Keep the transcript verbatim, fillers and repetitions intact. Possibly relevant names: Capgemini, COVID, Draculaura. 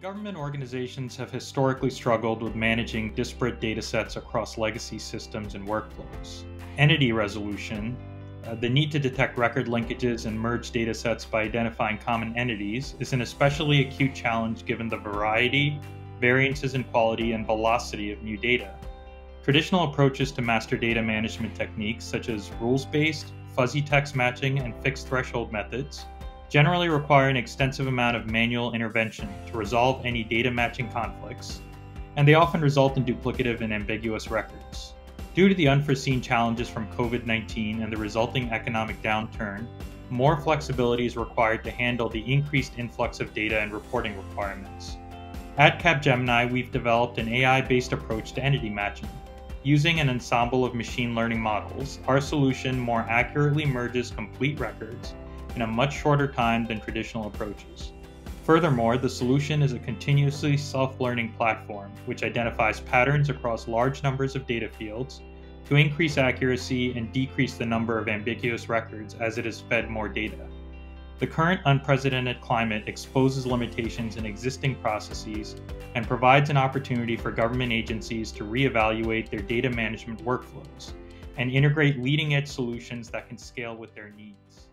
Government organizations have historically struggled with managing disparate data sets across legacy systems and workflows. Entity resolution, uh, the need to detect record linkages and merge data sets by identifying common entities, is an especially acute challenge given the variety, variances in quality, and velocity of new data. Traditional approaches to master data management techniques, such as rules-based, fuzzy text matching, and fixed threshold methods, generally require an extensive amount of manual intervention to resolve any data matching conflicts, and they often result in duplicative and ambiguous records. Due to the unforeseen challenges from COVID nineteen and the resulting economic downturn, more flexibility is required to handle the increased influx of data and reporting requirements. At Capgemini, we've developed an A I-based approach to entity matching. Using an ensemble of machine learning models, our solution more accurately merges complete records in a much shorter time than traditional approaches. Furthermore, the solution is a continuously self-learning platform which identifies patterns across large numbers of data fields to increase accuracy and decrease the number of ambiguous records as it is fed more data. The current unprecedented climate exposes limitations in existing processes and provides an opportunity for government agencies to reevaluate their data management workflows and integrate leading-edge solutions that can scale with their needs.